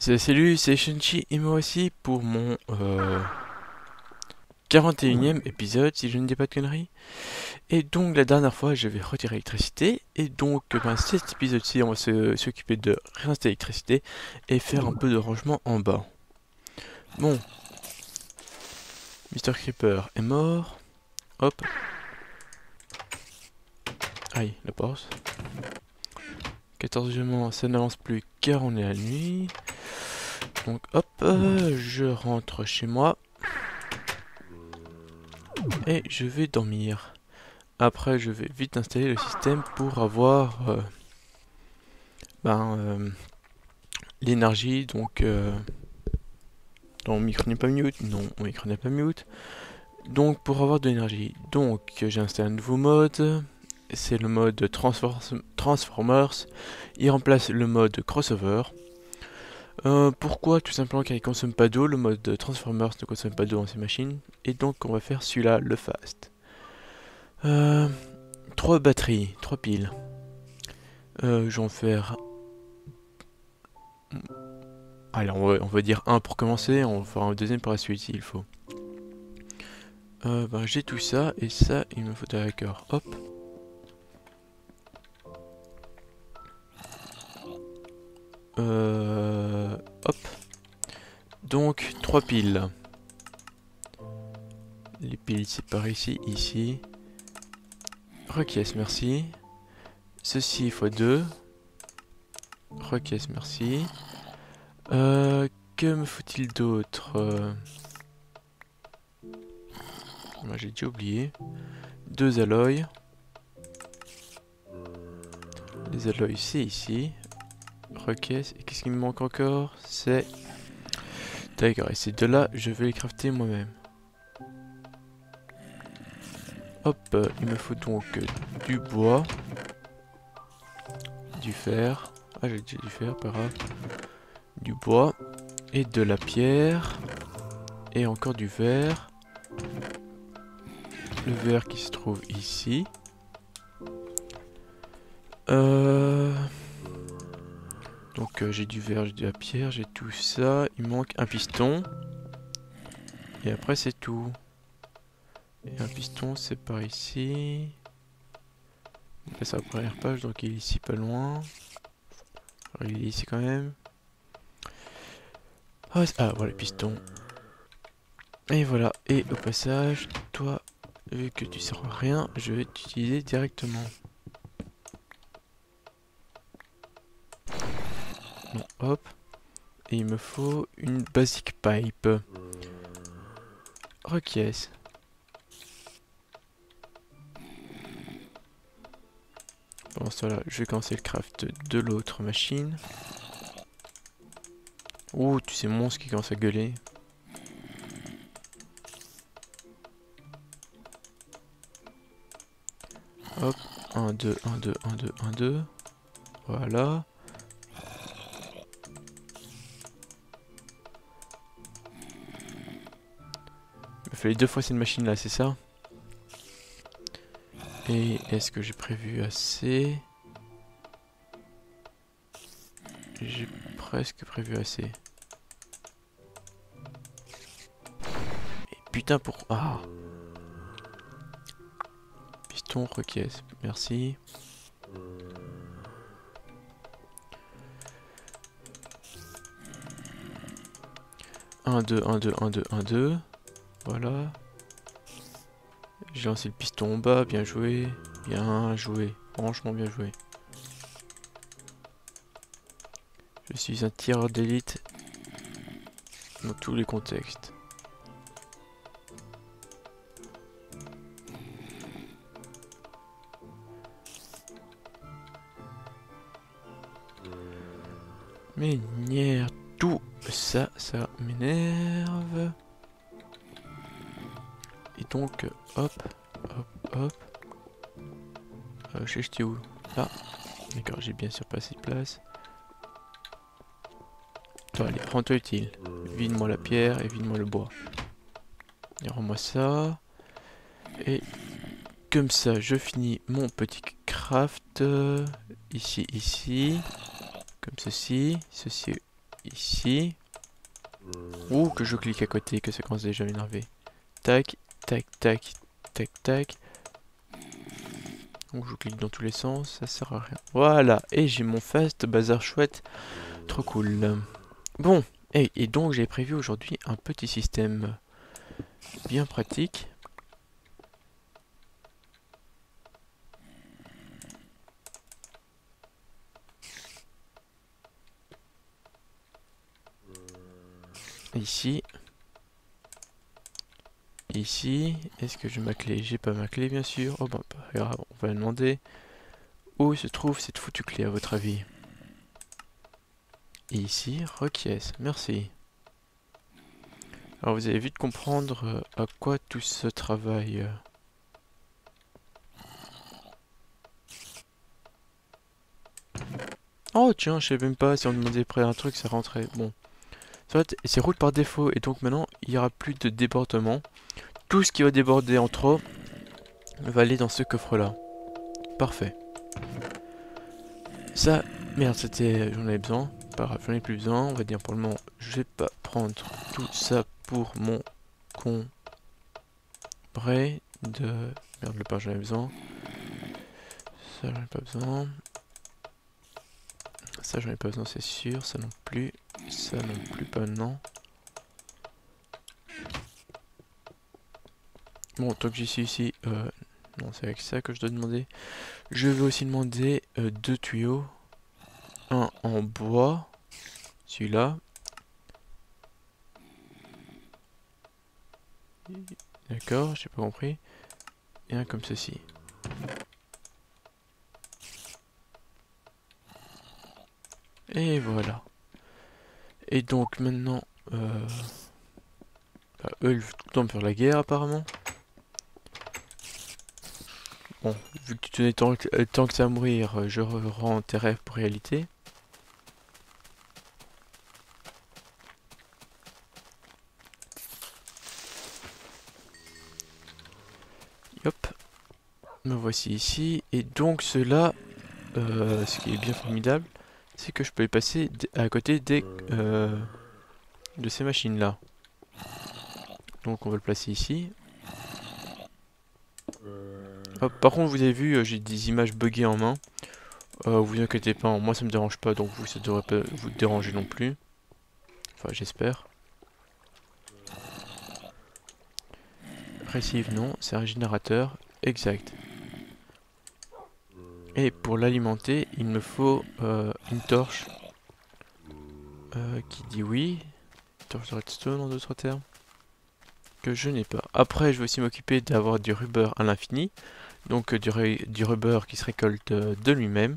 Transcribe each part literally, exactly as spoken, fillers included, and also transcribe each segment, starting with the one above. Salut, c'est Chunchy et moi aussi pour mon euh, quarante et unième épisode, si je ne dis pas de conneries. Et donc la dernière fois, j'avais retiré l'électricité. Et donc ben, cet épisode-ci, on va s'occuper de réinstaller l'électricité et faire un peu de rangement en bas. Bon. mister Creeper est mort. Hop. Aïe, la porte. quatorzièmement, ça n'avance plus car on est à nuit. Donc hop, euh, je rentre chez moi. Et je vais dormir. Après, je vais vite installer le système pour avoir euh, ben, euh, l'énergie. Donc, euh, non, on micro n'est pas mute. Non, on micro n'est pas mute. Donc, pour avoir de l'énergie. Donc, j'ai installé un nouveau mode. C'est le mode Transformers. Il remplace le mode Crossover. Euh, pourquoi? Tout simplement car il ne consomme pas d'eau. Le mode Transformers ne consomme pas d'eau dans ses machines. Et donc on va faire celui-là, le fast. Euh, trois batteries, trois piles. Euh, je vais en faire... Allez, on va, on va dire un pour commencer. On va faire un deuxième par la suite s'il faut. Euh, ben, j'ai tout ça et ça il me faut d'accord. Hop. Euh, hop. Donc trois piles. Les piles c'est par ici, ici. Requiesce, merci. Ceci fois deux. Requiesce, merci. Euh, que me faut-il d'autre? euh... Moi j'ai déjà oublié. Deux alloys. Les alloys c'est ici. Requiesce. Et qu'est-ce qui me manque encore? C'est... D'accord, et ces deux-là, je vais les crafter moi-même. Hop, euh, il me faut donc euh, du bois. Du fer. Ah, j'ai déjà du fer, pas grave. Du bois. Et de la pierre. Et encore du verre. Le verre qui se trouve ici. Euh... Donc euh, j'ai du verre, j'ai de la pierre, j'ai tout ça. Il manque un piston. Et après c'est tout. Et un piston c'est par ici. Là c'est la première page donc il est ici pas loin. Alors, il est ici quand même. Ah, ah voilà le piston. Et voilà. Et au passage, toi, vu que tu sers à rien, je vais t'utiliser directement. Bon, hop, et il me faut une basic pipe. Requiesce. Bon, ça là, je vais commencer le craft de l'autre machine. Oh, tu sais, monstre qui commence à gueuler. Hop, un, deux, un, deux, un, deux, un, deux. Voilà. Les deux fois cette machine là, c'est ça? Et est-ce que j'ai prévu assez? J'ai presque prévu assez. Et putain pour... Ah! Piston, requiesce, merci. un, deux, un, deux, un, deux, un, deux. Voilà. J'ai lancé le piston en bas, bien joué. Bien joué. Franchement bien joué. Je suis un tireur d'élite dans tous les contextes. Mais nière, tout ça, ça m'énerve. Et donc, hop, hop, hop. Euh, je sais, j'étais où? Là. D'accord, j'ai bien sûr pas assez de place. Toi, allez, rends-toi utile. Vide-moi la pierre et vide-moi le bois. Et rends-moi ça. Et comme ça, je finis mon petit craft. Ici, ici. Comme ceci. Ceci ici. Ouh, que je clique à côté, que ça commence déjà à m'énerver. Tac, tac, tac, tac, tac. Ouh, je clique dans tous les sens, ça sert à rien. Voilà, et j'ai mon fast bazar chouette. Trop cool. Bon, et, et donc j'ai prévu aujourd'hui un petit système bien pratique. Ici, ici, est-ce que j'ai ma clé? J'ai pas ma clé, bien sûr. Oh, bah, pas grave, on va demander où se trouve cette foutue clé, à votre avis. Et ici, Requiesce, merci. Alors, vous allez vite comprendre à quoi tout ce travail. Oh, tiens, je sais même pas si on demandait près un truc, ça rentrait. Bon. C'est route par défaut, et donc maintenant il n'y aura plus de débordement. Tout ce qui va déborder en trop va aller dans ce coffre là. Parfait. Ça, merde, c'était. J'en avais besoin. Pas grave, j'en ai plus besoin. On va dire pour le moment, je vais pas prendre tout ça pour mon con. Près de. Merde, le pain, j'en ai besoin. Ça, j'en ai pas besoin. Ça, j'en ai pas besoin, c'est sûr. Ça non plus. Ça non plus, pas non. Bon, tant que j'y suis ici, euh, non, c'est avec ça que je dois demander. Je vais aussi demander euh, deux tuyaux. Un en bois, celui-là. D'accord, j'ai pas compris. Et un comme ceci. Et voilà. Et donc maintenant, euh... enfin, eux ils tombent sur la guerre apparemment. Bon, vu que tu tenais tant que, tant que ça à mourir, je rends tes rêves pour réalité. Hop, me voici ici. Et donc cela, euh, ce qui est bien formidable, c'est que je peux y passer à côté des, euh, de ces machines là. Donc on va le placer ici. Hop, par contre vous avez vu, j'ai des images buggées en main. Euh, vous inquiétez pas, moi ça me dérange pas, donc vous ça devrait pas vous déranger non plus. Enfin j'espère. Récive non, c'est un générateur, exact. Et pour l'alimenter, il me faut euh, une torche euh, qui dit oui. Torche de redstone en d'autres termes. Que je n'ai pas. Après, je vais aussi m'occuper d'avoir du rubber à l'infini. Donc euh, du, du rubber qui se récolte euh, de lui-même.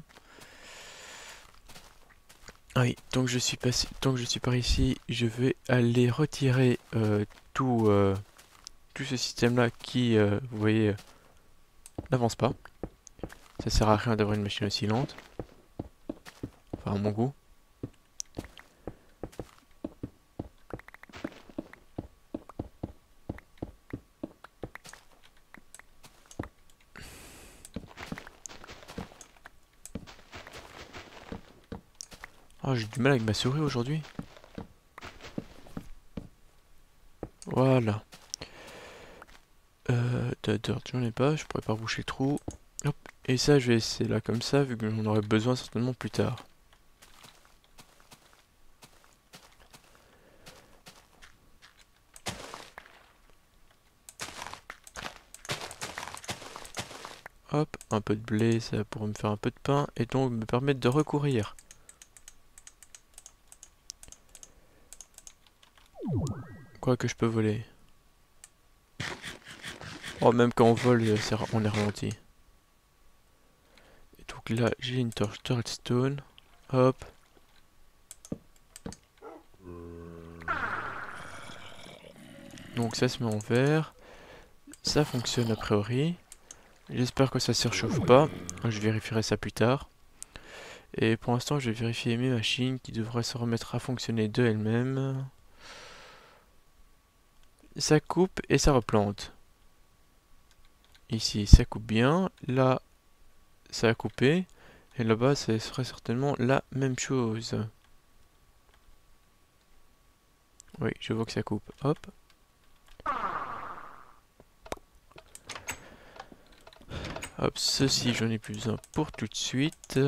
Ah oui, donc je suis passé, donc je suis par ici. Je vais aller retirer euh, tout, euh, tout ce système-là qui, euh, vous voyez, euh, n'avance pas. Ça sert à rien d'avoir une machine aussi lente. Enfin, à mon goût. Oh, j'ai du mal avec ma souris aujourd'hui. Voilà. Euh, d'ailleurs, j'en ai pas, je pourrais pas boucher le trou. Hop. Et ça, je vais laisser là comme ça, vu que j'en aurai besoin certainement plus tard. Hop, un peu de blé, ça pourrait me faire un peu de pain, et donc me permettre de recourir. Quoi que je peux voler. Oh, même quand on vole, on est ralenti. Donc là j'ai une torche de redstone, hop. Donc ça se met en vert, ça fonctionne a priori. J'espère que ça ne se réchauffe pas, je vérifierai ça plus tard. Et pour l'instant je vais vérifier mes machines qui devraient se remettre à fonctionner de elles-mêmes. Ça coupe et ça replante. Ici ça coupe bien, là... ça a coupé, et là-bas, ce serait certainement la même chose. Oui, je vois que ça coupe. Hop. Hop, ceci, j'en ai plus besoin pour tout de suite.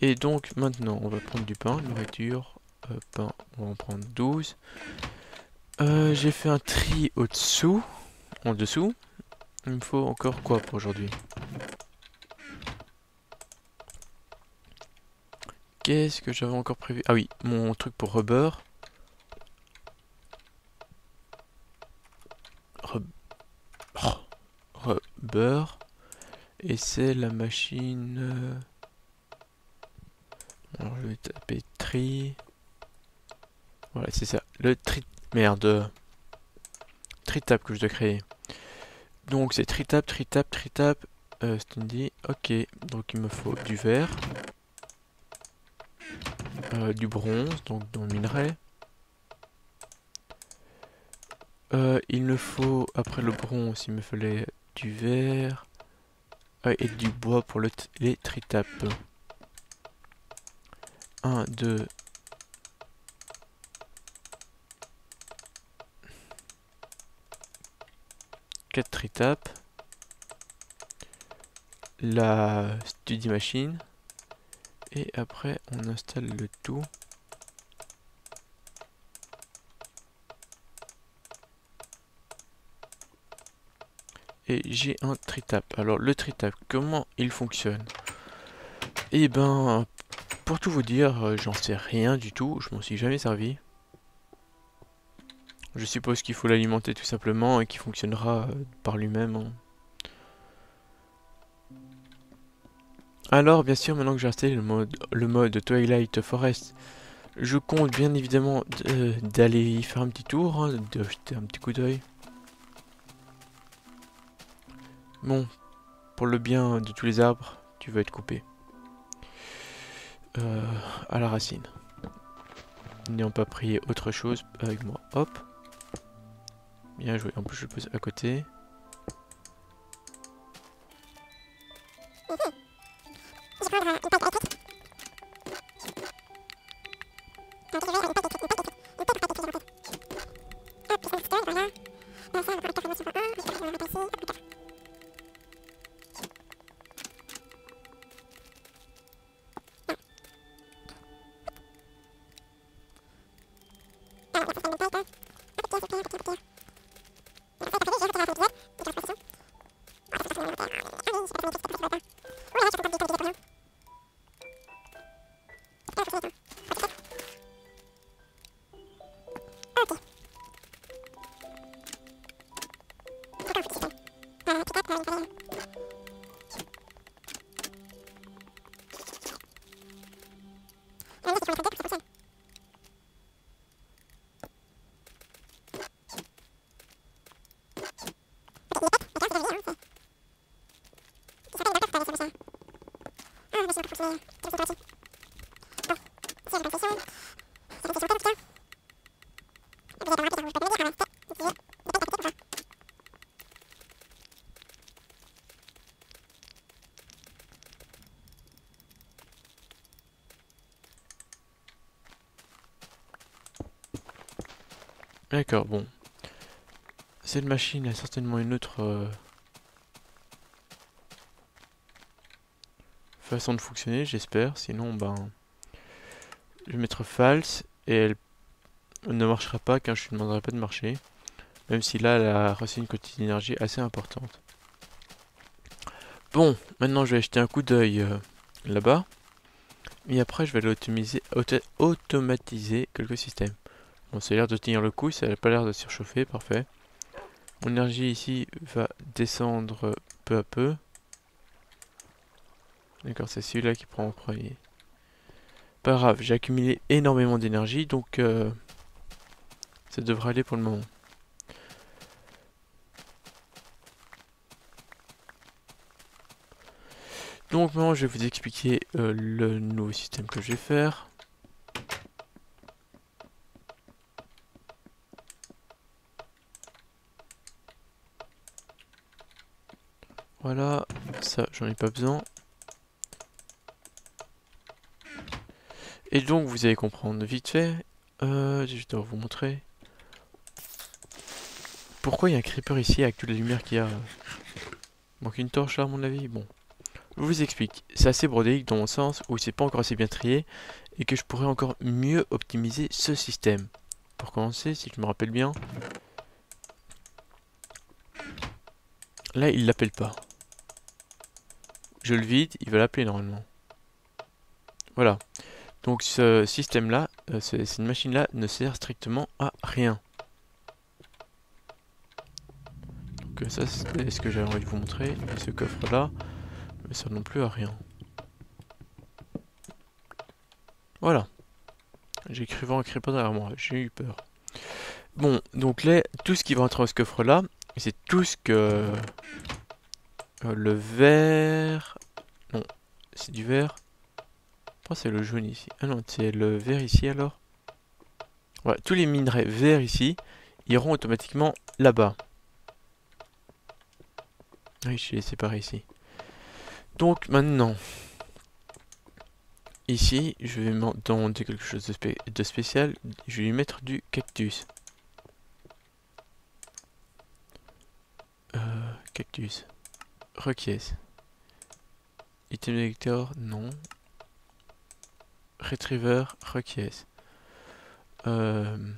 Et donc, maintenant, on va prendre du pain, nourriture. Euh, pain, on va en prendre douze. Euh, J'ai fait un tri au-dessous. En dessous. Il me faut encore quoi pour aujourd'hui? Qu'est-ce que j'avais encore prévu? Ah oui, mon truc pour rubber. Rub... Oh, rubber. Et c'est la machine... Alors je vais taper tri. Voilà, c'est ça. Le tri... Merde. Tritap que je dois créer. Donc c'est tritap, tritap, tritap. Euh, Stindy. Ok. Donc il me faut du verre. Euh, du bronze, donc dans le minerai. Euh, il me faut, après le bronze, il me fallait du verre. Euh, et du bois pour le les tritap. un, deux... quatre tritap. La study machine. Et après on installe le tout. Et j'ai un tritap. Alors le tritap, comment il fonctionne? Et ben, pour tout vous dire, j'en sais rien du tout, je m'en suis jamais servi. Je suppose qu'il faut l'alimenter tout simplement et qu'il fonctionnera par lui-même. Alors bien sûr, maintenant que j'ai installé le mode, le mode Twilight Forest, je compte bien évidemment d'aller y faire un petit tour, hein, de jeter un petit coup d'œil. Bon, pour le bien de tous les arbres, tu vas être coupé. Euh, à la racine. N'ayant pas pris autre chose avec moi. Hop. Bien joué. En plus je le pose à côté. D'accord, bon. Cette machine a certainement une autre euh, façon de fonctionner, j'espère. Sinon, ben, je vais mettre false et elle ne marchera pas quand je lui demanderai pas de marcher. Même si là, elle a reçu une quantité d'énergie assez importante. Bon, maintenant je vais jeter un coup d'œil euh, là-bas. Et après, je vais aller automatiser, auto automatiser quelques systèmes. Bon, ça a l'air de tenir le coup, ça n'a pas l'air de surchauffer, parfait. Mon énergie ici va descendre peu à peu. D'accord, c'est celui-là qui prend en premier. Pas grave, j'ai accumulé énormément d'énergie, donc euh, ça devrait aller pour le moment. Donc maintenant, je vais vous expliquer euh, le nouveau système que je vais faire. Voilà, ça j'en ai pas besoin. Et donc vous allez comprendre vite fait, euh, je dois vous montrer pourquoi il y a un creeper ici avec toute la lumière qu'il y a. Manque une torche là à mon avis. Bon, je vous explique, c'est assez brodélique dans mon sens où c'est pas encore assez bien trié et que je pourrais encore mieux optimiser ce système. Pour commencer, si je me rappelle bien, là il l'appelle pas. Je le vide, il va l'appeler normalement. Voilà. Donc ce système là, euh, cette machine là ne sert strictement à rien. Donc euh, ça c'est ce que j'avais envie de vous montrer. Et ce coffre là ne sert non plus à rien. Voilà. J'ai cru voir un creeper derrière moi, j'ai eu peur. Bon, donc là, tout ce qui va entrer dans ce coffre là, c'est tout ce que... Euh, le vert... Non, c'est du vert. Oh, c'est le jaune ici. Ah non, c'est le vert ici alors. Voilà, tous les minerais verts ici iront automatiquement là-bas. Oui, je les sépare ici. Donc maintenant, ici, je vais demander quelque chose de, spé de spécial. Je vais lui mettre du cactus. Euh, cactus. Requiesce. Item lecteur, non. Retriever, Requiesce. Euh,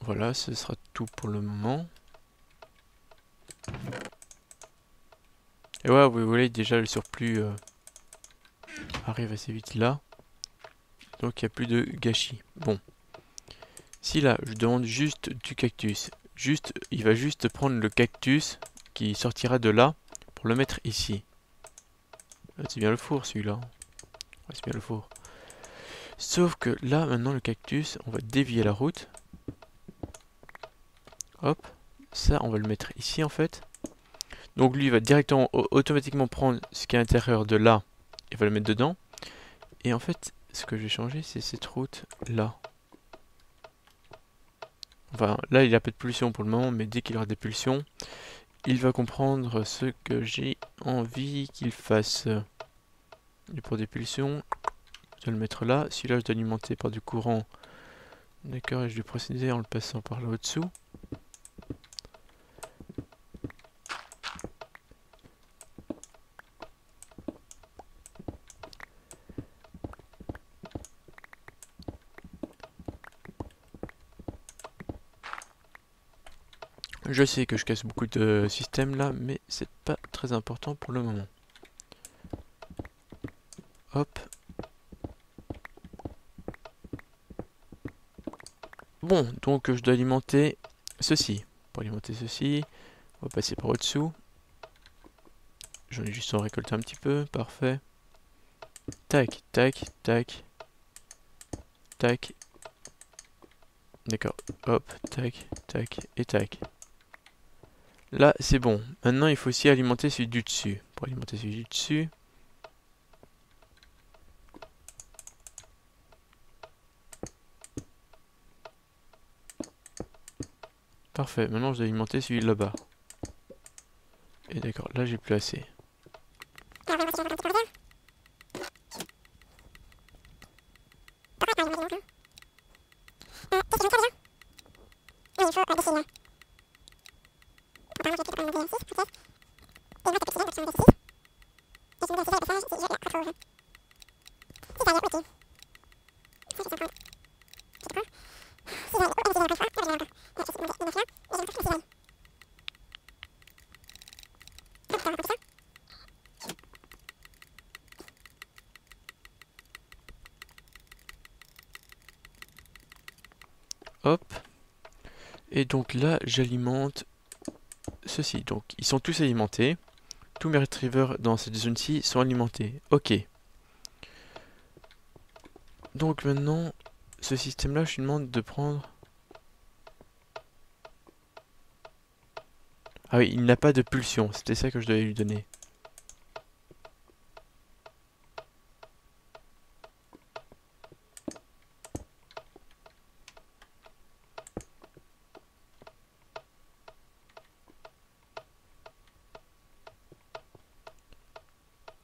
voilà, ce sera tout pour le moment. Et ouais, vous voyez déjà le surplus euh, arrive assez vite là. Donc il n'y a plus de gâchis. Bon. Si là, je demande juste du cactus. Juste, il va juste prendre le cactus qui sortira de là pour le mettre ici. C'est bien le four celui-là. Ouais, c'est bien le four. Sauf que là, maintenant, le cactus, on va dévier la route. Hop. Ça, on va le mettre ici, en fait. Donc, lui, il va directement, automatiquement prendre ce qui est à l'intérieur de là. Il va le mettre dedans. Et en fait, ce que je vais changer, c'est cette route-là. Enfin, là, il a pas de pulsion pour le moment, mais dès qu'il aura des pulsions, il va comprendre ce que j'ai envie qu'il fasse. Et pour des pulsions... Je vais le mettre là, celui-là je dois l'alimenter par du courant. D'accord, et je vais procéder en le passant par là au-dessous. Je sais que je casse beaucoup de systèmes là, mais c'est pas très important pour le moment. Hop. Bon, donc je dois alimenter ceci. Pour alimenter ceci, on va passer par au-dessous. J'en ai juste en récolter un petit peu, parfait. Tac, tac, tac. Tac. D'accord, hop, tac, tac et tac. Là, c'est bon. Maintenant, il faut aussi alimenter celui du dessus. Pour alimenter celui du dessus... Parfait, maintenant je dois alimenter celui de là-bas. Et d'accord, là j'ai plus assez. Hop. Et donc là, j'alimente ceci. Donc, ils sont tous alimentés. Tous mes retrievers dans cette zone-ci sont alimentés. Ok. Donc maintenant, ce système-là, je lui demande de prendre... Ah oui, il n'a pas de pulsion. C'était ça que je devais lui donner.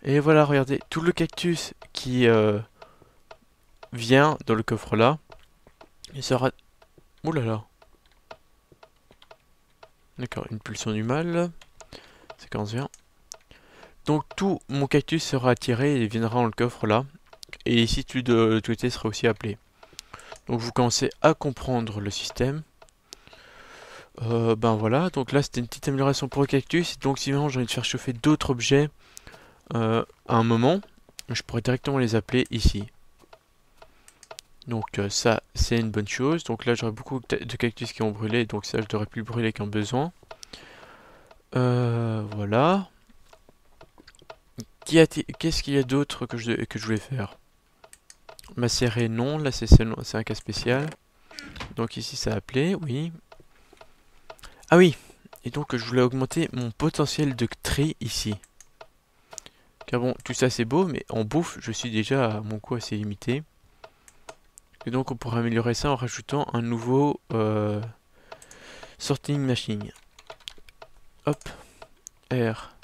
Et voilà, regardez, tout le cactus qui, euh, vient dans le coffre là, il sera... Ouh là là. D'accord, une pulsion du mal. Séquence vingt. Donc tout mon cactus sera attiré et viendra dans le coffre là. Et ici, tu de côté sera aussi appelé. Donc vous commencez à comprendre le système. Euh, ben voilà, donc là c'était une petite amélioration pour le cactus. Donc si maintenant j'ai envie de faire chauffer d'autres objets euh, à un moment, je pourrais directement les appeler ici. Donc euh, ça c'est une bonne chose. Donc là j'aurai beaucoup de cactus qui ont brûlé, donc ça je devrais plus brûler qu'en besoin. Euh, voilà. Qu'est-ce qu'il y a d'autre que je, que je voulais faire? Macérer, non, là c'est un cas spécial. Donc ici ça a appelé, oui. Ah oui, et donc je voulais augmenter mon potentiel de tri ici. Car bon, tout ça c'est beau, mais en bouffe, je suis déjà à mon coût assez limité. Et donc on pourrait améliorer ça en rajoutant un nouveau euh, sorting machine. Hop, R.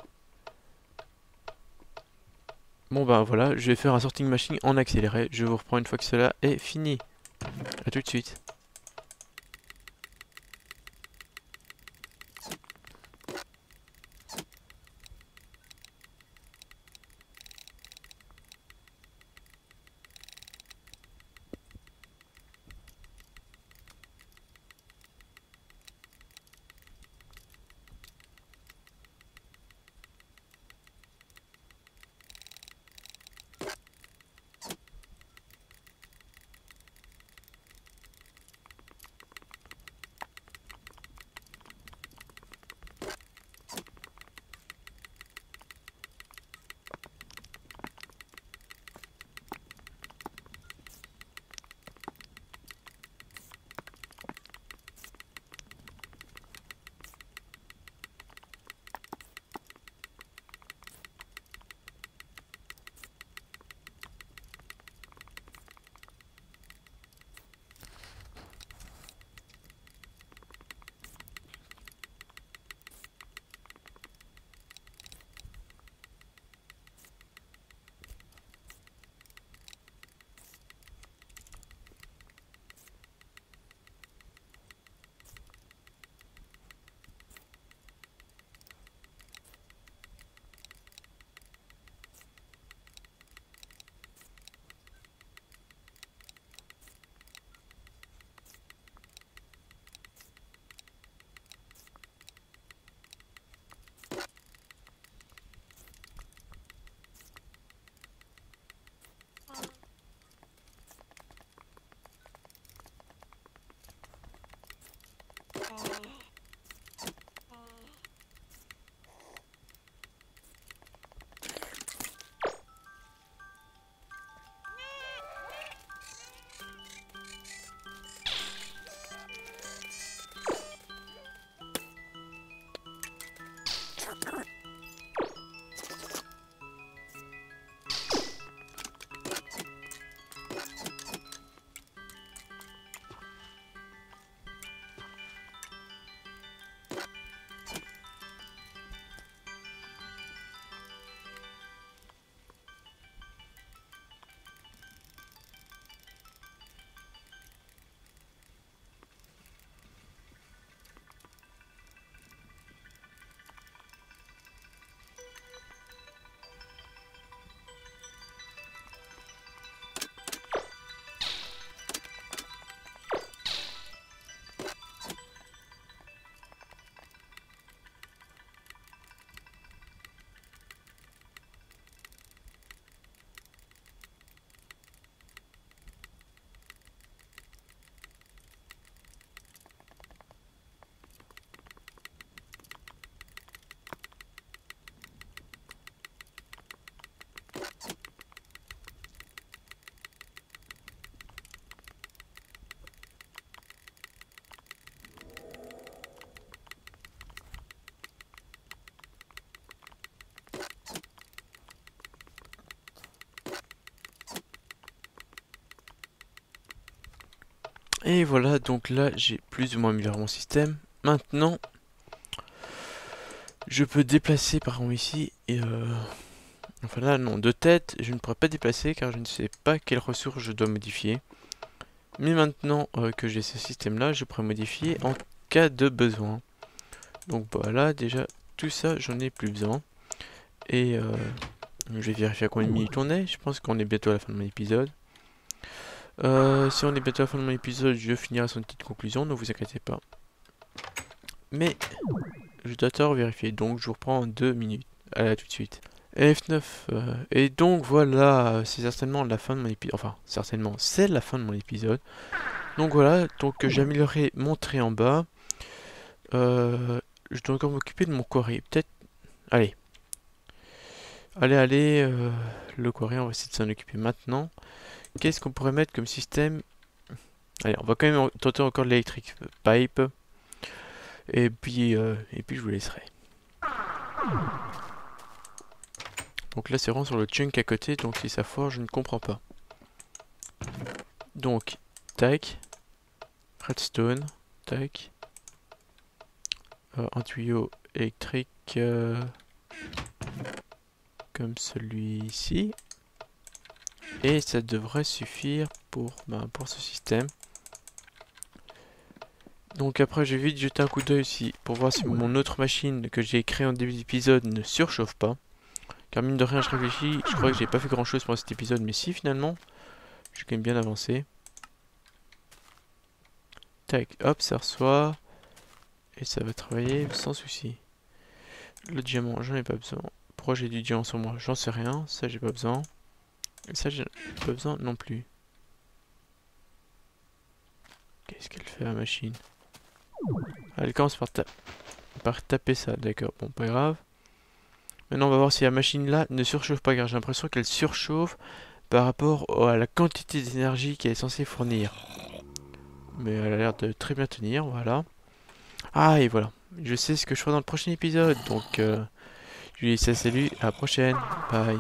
Bon ben voilà, je vais faire un sorting machine en accéléré. Je vous reprends une fois que cela est fini. A tout de suite. Et voilà, donc là j'ai plus ou moins amélioré mon système. Maintenant, je peux déplacer par exemple ici et euh, Enfin là non, de tête je ne pourrais pas déplacer car je ne sais pas quelles ressources je dois modifier. Mais maintenant euh, que j'ai ce système là, je pourrais modifier en cas de besoin. Donc voilà, déjà tout ça j'en ai plus besoin. Et euh, je vais vérifier à combien de minutes on est, je pense qu'on est bientôt à la fin de mon épisode. Euh, si on est bientôt à la fin de mon épisode, je finirai son petite conclusion, ne vous inquiétez pas. Mais je dois tort vérifier, donc je vous reprends en deux minutes. Allez, à tout de suite. F neuf, euh, et donc voilà, c'est certainement la fin de mon épisode, enfin, certainement, c'est la fin de mon épisode. Donc voilà, donc j'ai amélioré mon trait en bas. Euh, je dois encore m'occuper de mon quarry, peut-être... Allez. Allez, allez, euh, le quarry, on va essayer de s'en occuper maintenant. Qu'est-ce qu'on pourrait mettre comme système? Allez, on va quand même tenter encore l'électric pipe. Et puis, euh, et puis je vous laisserai. Donc là c'est vraiment sur le chunk à côté, donc si ça forge, je ne comprends pas. Donc, tac, redstone, tac, euh, un tuyau électrique euh, comme celui-ci. Et ça devrait suffire pour, ben, pour ce système. Donc après je vais vite jeter un coup d'œil aussi pour voir si mon autre machine que j'ai créée en début d'épisode ne surchauffe pas. Car mine de rien je réfléchis, je crois que j'ai pas fait grand chose pendant cet épisode, mais si finalement, je suis quand même bien avancé. Tac, hop, ça reçoit. Et ça va travailler sans souci. Le diamant, j'en ai pas besoin. Pourquoi j'ai du diamant sur moi? J'en sais rien, ça j'ai pas besoin. Et ça j'ai pas besoin non plus. Qu'est-ce qu'elle fait la machine? Elle commence par, ta par taper ça, d'accord, bon pas grave. Maintenant on va voir si la machine là ne surchauffe pas, car j'ai l'impression qu'elle surchauffe par rapport au, à la quantité d'énergie qu'elle est censée fournir. Mais elle a l'air de très bien tenir, voilà. Ah et voilà, je sais ce que je ferai dans le prochain épisode, donc euh, je vous dis ça, salut, à la prochaine, bye.